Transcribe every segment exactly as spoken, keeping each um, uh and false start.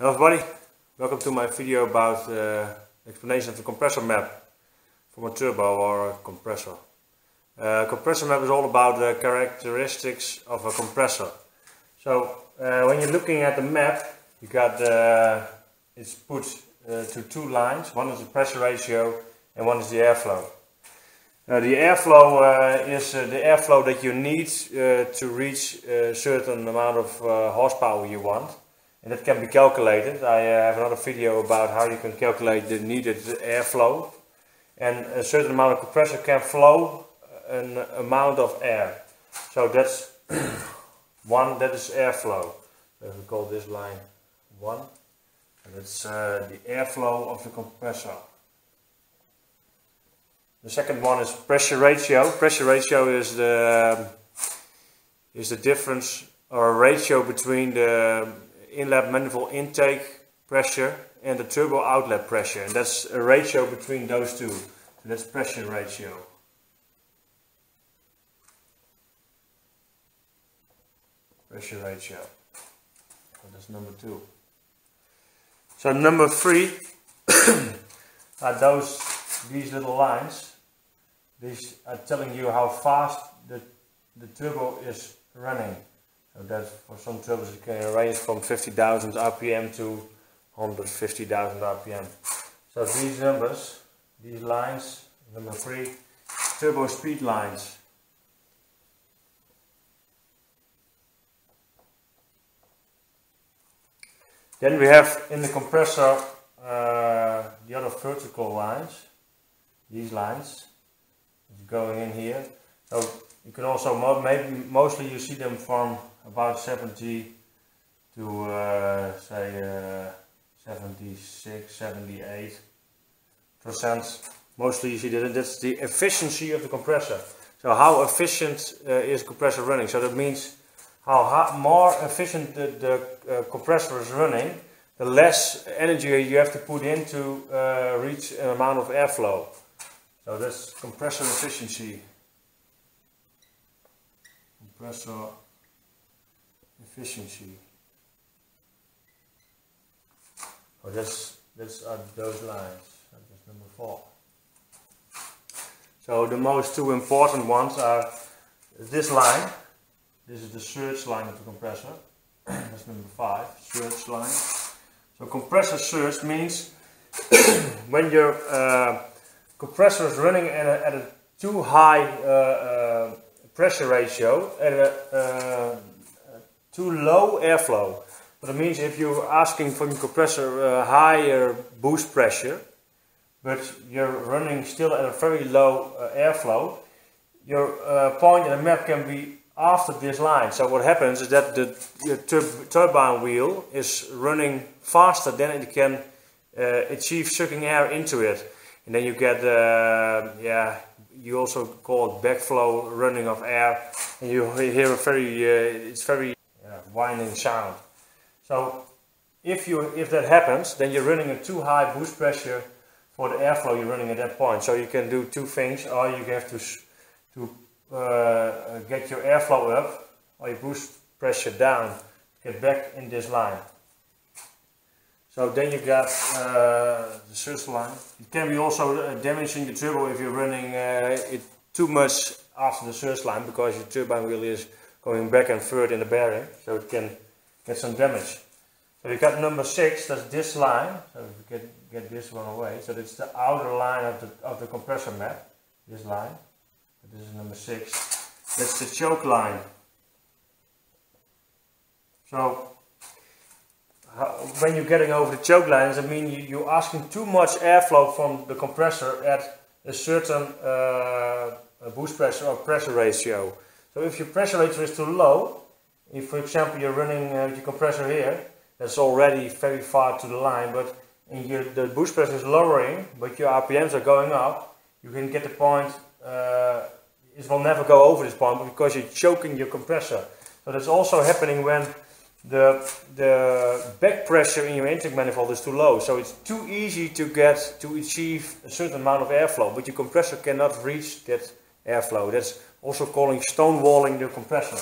Hello everybody, welcome to my video about uh, explanation of the compressor map from a turbo or a compressor. Uh, compressor map is all about the characteristics of a compressor. So uh, when you're looking at the map, you got uh, it's put uh, to two lines. One is the pressure ratio and one is the airflow. Now the airflow uh, is uh, the airflow that you need uh, to reach a certain amount of uh, horsepower you want. And that can be calculated. I uh, have another video about how you can calculate the needed airflow. And a certain amount of compressor can flow an amount of air. So that's one, that is airflow. So we call this line one. And that's uh, the airflow of the compressor. The second one is pressure ratio. Pressure ratio is the, is the difference or ratio between the inlet manifold intake pressure and the turbo outlet pressure, and that's a ratio between those two. So that's pressure ratio. Pressure ratio. So that's number two. So number three are those these little lines. These are telling you how fast the the turbo is running. So that for some turbos it can range from fifty thousand R P M to one hundred fifty thousand R P M. So these numbers, these lines, number three, turbo speed lines. Then we have in the compressor uh, the other vertical lines, these lines, going in here. So you can also, maybe mostly you see them from about seventy to uh, say uh, seventy-six, seventy-eight percent. Mostly you see that that's the efficiency of the compressor. So how efficient uh, is compressor running? So that means how hot, more efficient the, the uh, compressor is running, the less energy you have to put in to uh, reach an amount of airflow. So that's compressor efficiency. Compressor efficiency. Oh, that's that's uh, those lines. That's number four. So the most two important ones are this line. This is the surge line of the compressor. That's number five. Surge line. So compressor surge means when your uh, compressor is running at a, at a too high uh, uh, pressure ratio and a, uh, too low airflow. So that means if you're asking from your compressor a higher boost pressure, but you're running still at a very low uh, airflow, your uh, point in the map can be after this line. So what happens is that the your tur turbine wheel is running faster than it can uh, achieve sucking air into it, and then you get uh, yeah. You also call it backflow, running of air, and you hear a very uh, it's very uh, whining sound. So if you if that happens, then you're running a too high boost pressure for the airflow you're running at that point. So you can do two things: or you have to to uh, get your airflow up, or your boost pressure down, get back in this line. So then you got uh, the surge line. It can be also damaging the turbo if you're running uh, it too much after the surge line, because your turbine wheel is going back and forth in the bearing, so it can get some damage. So you got number six, that's this line. So we can get this one away. So it's the outer line of the, of the compressor map, this line. This is number six. That's the choke line. So when you're getting over the choke lines, I mean you're asking too much airflow from the compressor at a certain uh, boost pressure or pressure ratio. So if your pressure ratio is too low, if for example you're running uh, your compressor here, that's already very far to the line, but in your, the boost pressure is lowering, but your R P Ms are going up, you can get the point, uh, it will never go over this point because you're choking your compressor. So that's also happening when The, the back pressure in your intake manifold is too low, so it's too easy to get to achieve a certain amount of airflow, but your compressor cannot reach that airflow. That's also calling stonewalling the compressor.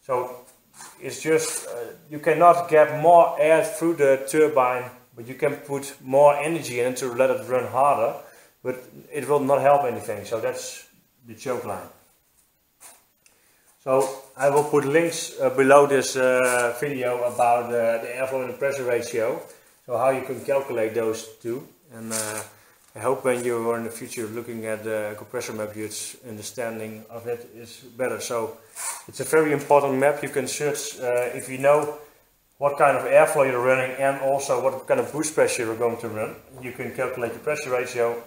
So it's just uh, you cannot get more air through the turbine, but you can put more energy in to let it run harder, but it will not help anything. So that's the choke line. So I will put links uh, below this uh, video about uh, the airflow and the pressure ratio, so how you can calculate those two. And uh, I hope when you are in the future looking at the compressor map, your understanding of it is better. So it's a very important map. You can search uh, if you know what kind of airflow you're running and also what kind of boost pressure you're going to run. You can calculate your pressure ratio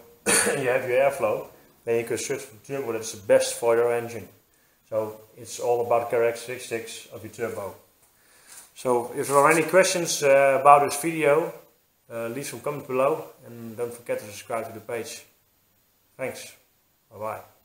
and you have your airflow. Then you can search for the turbo that's best for your engine. So it's all about characteristics of your turbo. So if there are any questions uh, about this video, uh, leave some comments below and don't forget to subscribe to the page. Thanks. Bye bye.